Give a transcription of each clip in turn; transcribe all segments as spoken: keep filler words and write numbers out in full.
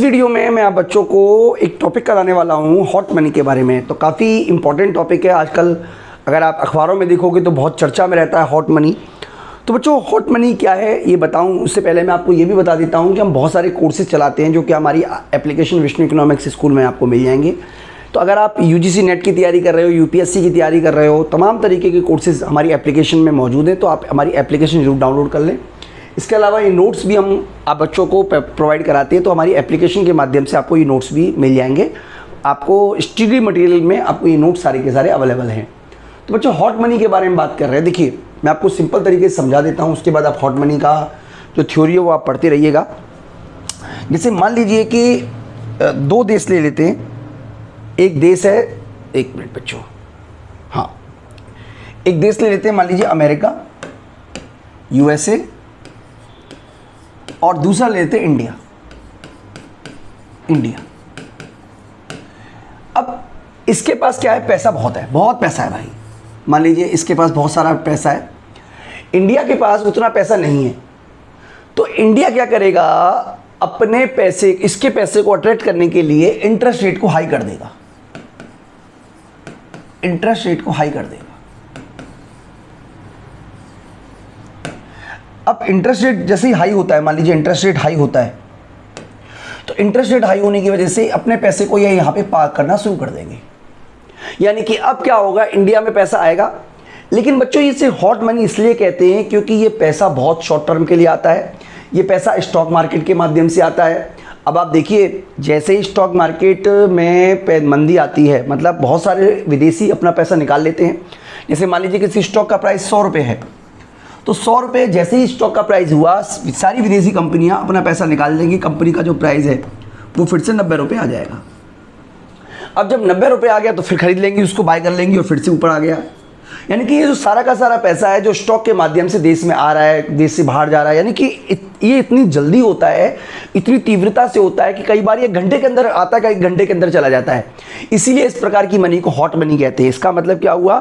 इस वीडियो में मैं आप बच्चों को एक टॉपिक कराने वाला हूँ हॉट मनी के बारे में। तो काफ़ी इंपॉर्टेंट टॉपिक है। आजकल अगर आप अखबारों में देखोगे तो बहुत चर्चा में रहता है हॉट मनी। तो बच्चों हॉट मनी क्या है ये बताऊं उससे पहले मैं आपको ये भी बता देता हूं कि हम बहुत सारे कोर्सेज चलाते हैं जो कि हमारी एप्लीकेशन विष्णु इकोनॉमिक्स स्कूल में आपको मिल जाएंगे। तो अगर आप यूजीसी नेट की तैयारी कर रहे हो, यूपीएससी की तैयारी कर रहे हो, तमाम तरीके के कोर्सेज़ हमारी एप्लीकेशन में मौजूद हैं। तो आप हमारी एप्लीकेशन जरूर डाउनलोड कर लें। इसके अलावा ये नोट्स भी हम आप बच्चों को प्रोवाइड कराते हैं। तो हमारी एप्लीकेशन के माध्यम से आपको ये नोट्स भी मिल जाएंगे। आपको स्टडी मटेरियल में आपको ये नोट्स सारे के सारे अवेलेबल हैं। तो बच्चों हॉट मनी के बारे में बात कर रहे हैं। देखिए मैं आपको सिंपल तरीके से समझा देता हूँ, उसके बाद आप हॉट मनी का जो थ्योरी है वो आप पढ़ते रहिएगा। जैसे मान लीजिए कि दो देश ले लेते हैं। एक देश है, एक मिनट बच्चों, हाँ एक देश ले लेते हैं, मान लीजिए अमेरिका यूएसए, और दूसरा ले लेते हैं इंडिया इंडिया अब इसके पास क्या है, पैसा बहुत है, बहुत पैसा है भाई। मान लीजिए इसके पास बहुत सारा पैसा है। इंडिया के पास उतना पैसा नहीं है। तो इंडिया क्या करेगा, अपने पैसे, इसके पैसे को अट्रैक्ट करने के लिए इंटरेस्ट रेट को हाई कर देगा, इंटरेस्ट रेट को हाई कर देगा। अब इंटरेस्ट रेट जैसे ही हाई होता है, मान लीजिए इंटरेस्ट रेट हाई होता है, तो इंटरेस्ट रेट हाई होने की वजह से अपने पैसे को यह यहाँ पे पार्क करना शुरू कर देंगे। यानी कि अब क्या होगा, इंडिया में पैसा आएगा। लेकिन बच्चों इसे हॉट मनी इसलिए कहते हैं क्योंकि ये पैसा बहुत शॉर्ट टर्म के लिए आता है। ये पैसा स्टॉक मार्केट के माध्यम से आता है। अब आप देखिए जैसे ही स्टॉक मार्केट में मंदी आती है, मतलब बहुत सारे विदेशी अपना पैसा निकाल लेते हैं। जैसे मान लीजिए किसी स्टॉक का प्राइस सौ रुपये है, तो सौ रुपये जैसे ही स्टॉक का प्राइस हुआ, सारी विदेशी कंपनियाँ अपना पैसा निकाल लेंगी। कंपनी का जो प्राइस है वो फिर से नब्बे रुपये आ जाएगा। अब जब नब्बे रुपये आ गया तो फिर खरीद लेंगी, उसको बाय कर लेंगी, और फिर से ऊपर आ गया। यानी कि ये जो सारा का सारा पैसा है जो स्टॉक के माध्यम से देश में आ रहा है, देश से बाहर जा रहा है, यानी कि इत, ये इतनी जल्दी होता है, इतनी तीव्रता से होता है कि कई बार ये घंटे के अंदर आता है, कई घंटे के अंदर चला जाता है। इसीलिए इस प्रकार की मनी को हॉट मनी कहते हैं। इसका मतलब क्या हुआ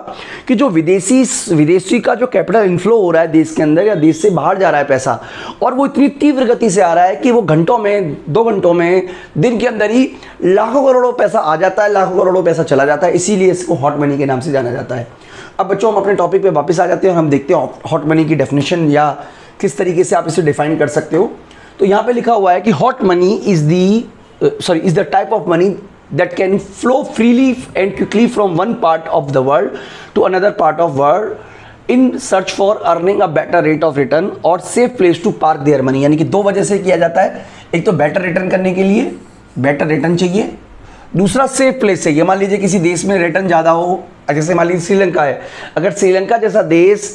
कि जो विदेशी विदेशी का जो कैपिटल इनफ्लो हो रहा है देश के अंदर या देश से बाहर जा रहा है पैसा, और वो इतनी तीव्र गति से आ रहा है कि वो घंटों में, दो घंटों में, दिन के अंदर ही लाखों करोड़ों पैसा आ जाता है, लाखों करोड़ों पैसा चला जाता है। इसीलिए इसको हॉट मनी के नाम से जाना जाता है। अब बच्चों हम अपने टॉपिक पे वापस आ जाते हैं और हम देखते हैं हॉट मनी की डेफिनेशन या किस तरीके से आप इसे डिफाइन कर सकते हो। तो यहाँ पे लिखा हुआ है कि hot money is the sorry is the type of money that can flow freely and quickly from one part of the world to another part of world in search for earning a better rate of return और safe place to park their money. यानी कि दो वजह से किया जाता है, एक तो बेटर रिटर्न करने के लिए, बेटर रिटर्न चाहिए, दूसरा सेफ प्लेस चाहिए। मान लीजिए किसी देश में रिटर्न ज़्यादा हो, जैसे मान लीजिए श्रीलंका है। अगर श्रीलंका जैसा देश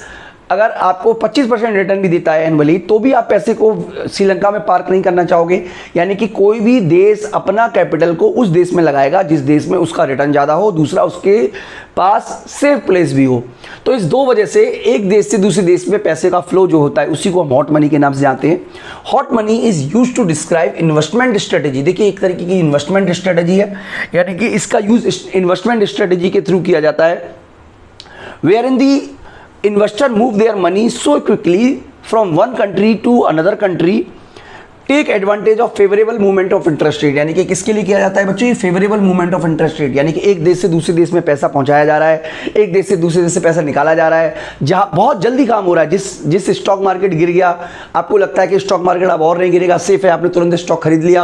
अगर आपको पच्चीस परसेंट रिटर्न भी देता है एनुअली, तो भी आप पैसे को श्रीलंका में पार्क नहीं करना चाहोगे। यानी कि कोई भी देश अपना कैपिटल को उस देश में लगाएगा जिस देश में उसका रिटर्न ज़्यादा हो, दूसरा उसके पास सेफ प्लेस भी हो। तो इस दो वजह से एक देश से दूसरे देश में पैसे का फ्लो जो होता है उसी को हम हॉट मनी के नाम से जानते हैं। Hot money is use to describe investment strategy. देखिए एक तरीके की इन्वेस्टमेंट स्ट्रेटेजी है, यानी कि इसका यूज इन्वेस्टमेंट स्ट्रेटेजी के थ्रू किया जाता है। Where in the investor move their money so quickly from one country to another country take advantage of favourable movement of interest rate. यानी कि किसके लिए किया जाता है बच्चों, ये favourable movement of interest rate, यानी कि एक देश से दूसरे देश में पैसा पहुंचाया जा रहा है, एक देश से दूसरे देश से पैसा निकाला जा रहा है, जहाँ बहुत जल्दी काम हो रहा है। जिस जिस स्टॉक मार्केट गिर गया, आपको लगता है कि स्टॉक मार्केट अब और नहीं गिरेगा, सेफ है, आपने तुरंत स्टॉक खरीद लिया,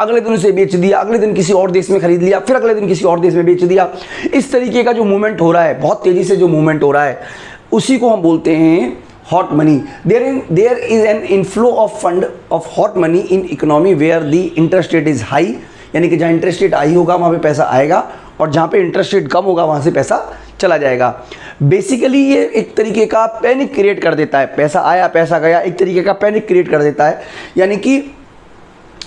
अगले दिन उसे बेच दिया, अगले दिन किसी और देश में खरीद लिया, फिर अगले दिन किसी और देश में बेच दिया। इस तरीके का जो मूवमेंट हो रहा है, बहुत तेज़ी से जो मूवमेंट हो रहा है, उसी को हम बोलते हैं hot money. There in there is an inflow of fund of hot money in economy where the interest rate is high. यानी कि जहाँ इंटरेस्ट रेट हाई होगा वहाँ पे पैसा आएगा, और जहाँ पे इंटरेस्ट रेट कम होगा वहाँ से पैसा चला जाएगा। बेसिकली ये एक तरीके का पैनिक क्रिएट कर देता है। पैसा आया, पैसा गया, एक तरीके का पैनिक क्रिएट कर देता है। यानी कि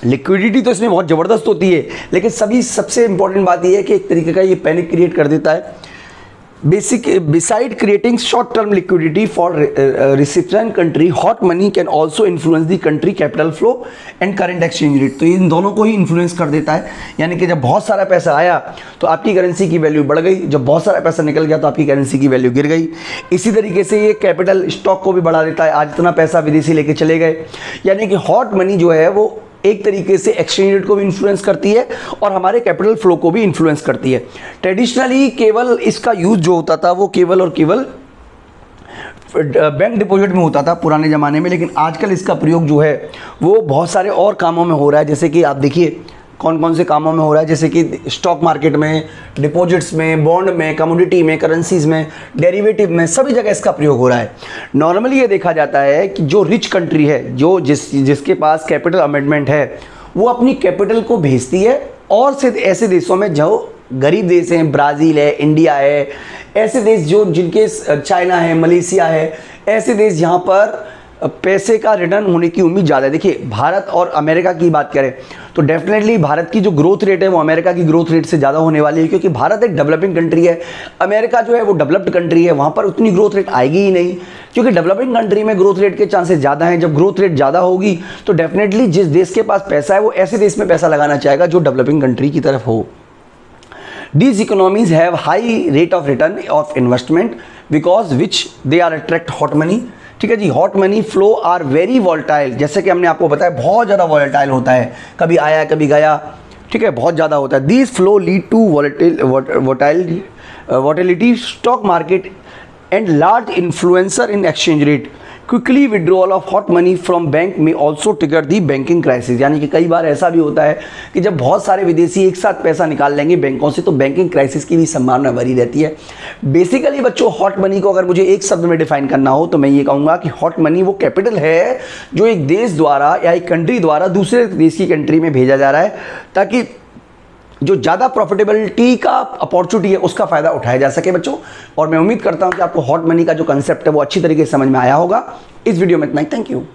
लिक्विडिटी तो इसमें बहुत ज़बरदस्त होती है, लेकिन सभी सबसे इंपॉर्टेंट बात यह है कि एक तरीके का ये पैनिक क्रिएट कर देता है। Basic beside creating short term liquidity for reception country, hot money can also influence the country capital flow and current exchange rate. तो इन दोनों को ही इन्फ्लुएंस कर देता है। यानी कि जब बहुत सारा पैसा आया तो आपकी करेंसी की वैल्यू बढ़ गई, जब बहुत सारा पैसा निकल गया तो आपकी करेंसी की वैल्यू गिर गई। इसी तरीके से ये कैपिटल स्टॉक को भी बढ़ा देता है। आज इतना पैसा विदेशी लेके चले गए, यानी कि हॉट मनी जो है वो एक तरीके से एक्सचेंज रेट को भी इन्फ्लुएंस करती है और हमारे कैपिटल फ्लो को भी इन्फ्लुएंस करती है। ट्रेडिशनली केवल इसका यूज जो होता था वो केवल और केवल बैंक डिपॉजिट में होता था पुराने ज़माने में, लेकिन आजकल इसका प्रयोग जो है वो बहुत सारे और कामों में हो रहा है। जैसे कि आप देखिए कौन कौन से कामों में हो रहा है, जैसे कि स्टॉक मार्केट में, डिपॉजिट्स में, बॉन्ड में, कमोडिटी में, करेंसीज़ में, डेरिवेटिव में, सभी जगह इसका प्रयोग हो रहा है। नॉर्मली ये देखा जाता है कि जो रिच कंट्री है, जो जिस जिसके पास कैपिटल अमेंडमेंट है, वो अपनी कैपिटल को भेजती है और से ऐसे देशों में जो गरीब देश हैं, ब्राज़ील है, इंडिया है, ऐसे देश जो जिनके चाइना है, मलेशिया है, ऐसे देश जहाँ पर पैसे का रिटर्न होने की उम्मीद ज़्यादा है। देखिए भारत और अमेरिका की बात करें तो डेफिनेटली भारत की जो ग्रोथ रेट है वो अमेरिका की ग्रोथ रेट से ज़्यादा होने वाली है, क्योंकि भारत एक डेवलपिंग कंट्री है, अमेरिका जो है वो डेवलप्ड कंट्री है, वहाँ पर उतनी ग्रोथ रेट आएगी ही नहीं, क्योंकि डेवलपिंग कंट्री में ग्रोथ रेट के चांसेस ज़्यादा हैं। जब ग्रोथ रेट ज़्यादा होगी तो डेफिनेटली जिस देश के पास पैसा है वो ऐसे देश में पैसा लगाना चाहेगा जो डेवलपिंग कंट्री की तरफ हो। These economies have high rate of return of investment because which they are attract hot money। ठीक है जी, hot money flow are very volatile, जैसे कि हमने आपको बताया बहुत ज़्यादा वॉल्टाइल होता है, कभी आया कभी गया, ठीक है, बहुत ज़्यादा होता है। These flow lead to volatility volatility stock market and large influencer in exchange rate। Quickly withdrawal of hot money from bank में also trigger the banking crisis, यानी कि कई बार ऐसा भी होता है कि जब बहुत सारे विदेशी एक साथ पैसा निकाल लेंगे बैंकों से तो बैंकिंग क्राइसिस की भी संभावना भरी रहती है। बेसिकली बच्चों हॉट मनी को अगर मुझे एक शब्द में डिफाइन करना हो तो मैं ये कहूँगा कि हॉट मनी वो कैपिटल है जो एक देश द्वारा या एक कंट्री द्वारा दूसरे देश की कंट्री में भेजा जा रहा है ताकि जो ज़्यादा प्रॉफिटेबिलिटी का अपॉर्चुनिटी है उसका फ़ायदा उठाया जा सके बच्चों। और मैं उम्मीद करता हूँ कि आपको हॉट मनी का जो कंसेप्ट है वो अच्छी तरीके से समझ में आया होगा। इस वीडियो में इतना ही, थैंक यू।